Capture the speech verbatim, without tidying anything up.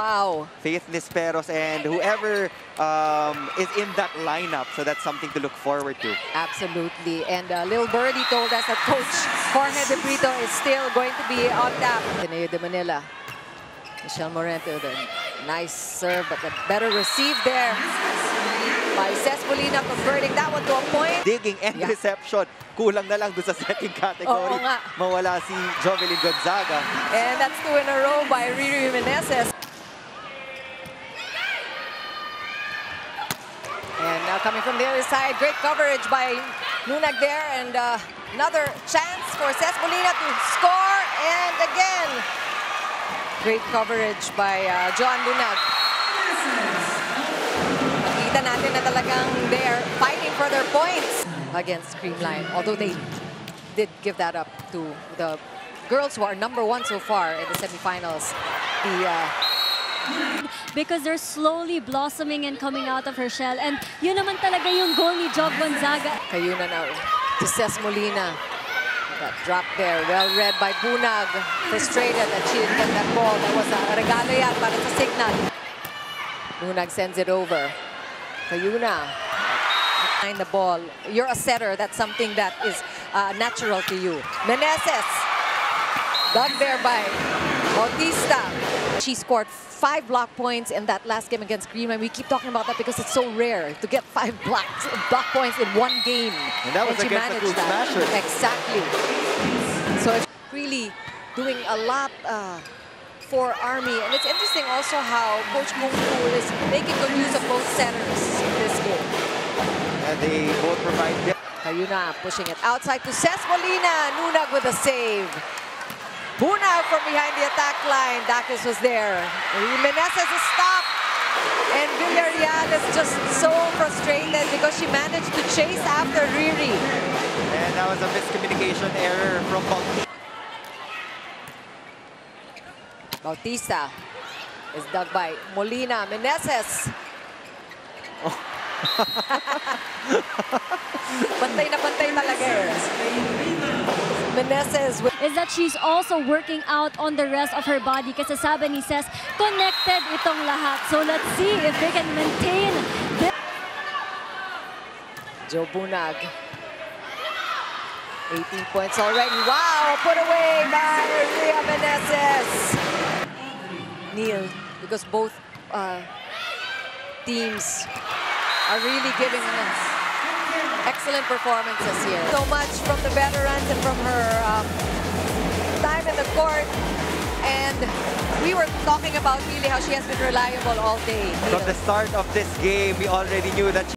Wow. Faith Nisperos and whoever um, is in that lineup. So that's something to look forward to. Absolutely. And uh, Lil Birdie told us that Coach Jorge De Brito is still going to be on tap. Tineo de Manila. Michelle Morante with a nice serve, but a better receive there by Cespolina, converting that one to a point. Digging and yeah. reception. Kulang na lang dun sa second category. Oo, nga. Mawala si Jovelyn Gonzaga. And that's two in a row by Riri Meneses. And now coming from the other side, great coverage by Lunag there. And uh, another chance for Cespolina to score. And again, great coverage by uh, John Lunag. Nakita natin na talagang they're fighting for their points against Creamline. Although they did give that up to the girls who are number one so far in the semifinals. The... Uh, because they're slowly blossoming and coming out of her shell. And yun naman talaga yung goal ni Joe Bunag. Kayo na now to Cespolina. That drop there, well read by Bunag. Frustrated that she didn't get that ball. That was a regalo yan para sa signal. Bunag sends it over. Kayo na. Behind the ball. You're a setter. That's something that is uh, natural to you. Meneses. Dug there by Bautista. She scored five block points in that last game against Greenland. We keep talking about that because it's so rare to get five blocks, block points in one game. And that was and she against managed that. Exactly. So it's really doing a lot uh, for Army. And it's interesting also how Coach Moonpool is making good use of both centers in this game. And they both provide... Kayuna pushing it outside to Cespolina. Lunag with a save. Bunag from behind the attack line. Dacus was there. Meneses is stopped. And Villarreal is just so frustrated because she managed to chase after Riri. And that was a miscommunication error from Bautista. Bautista is dug by Molina. Meneses. Oh. Pantay na pantay talaga eh. Meneses is that she's also working out on the rest of her body kasi sabi ni Ces, connected itong lahat. So let's see if they can maintain this. Joe Bunag, eighteen points already. Wow, put away by Rhea Meneses. Neil, because both uh, teams are really giving us excellent performances here. So much from the veterans and from her um, time in the court. And we were talking about really how she has been reliable all day. From the start of this game, we already knew that she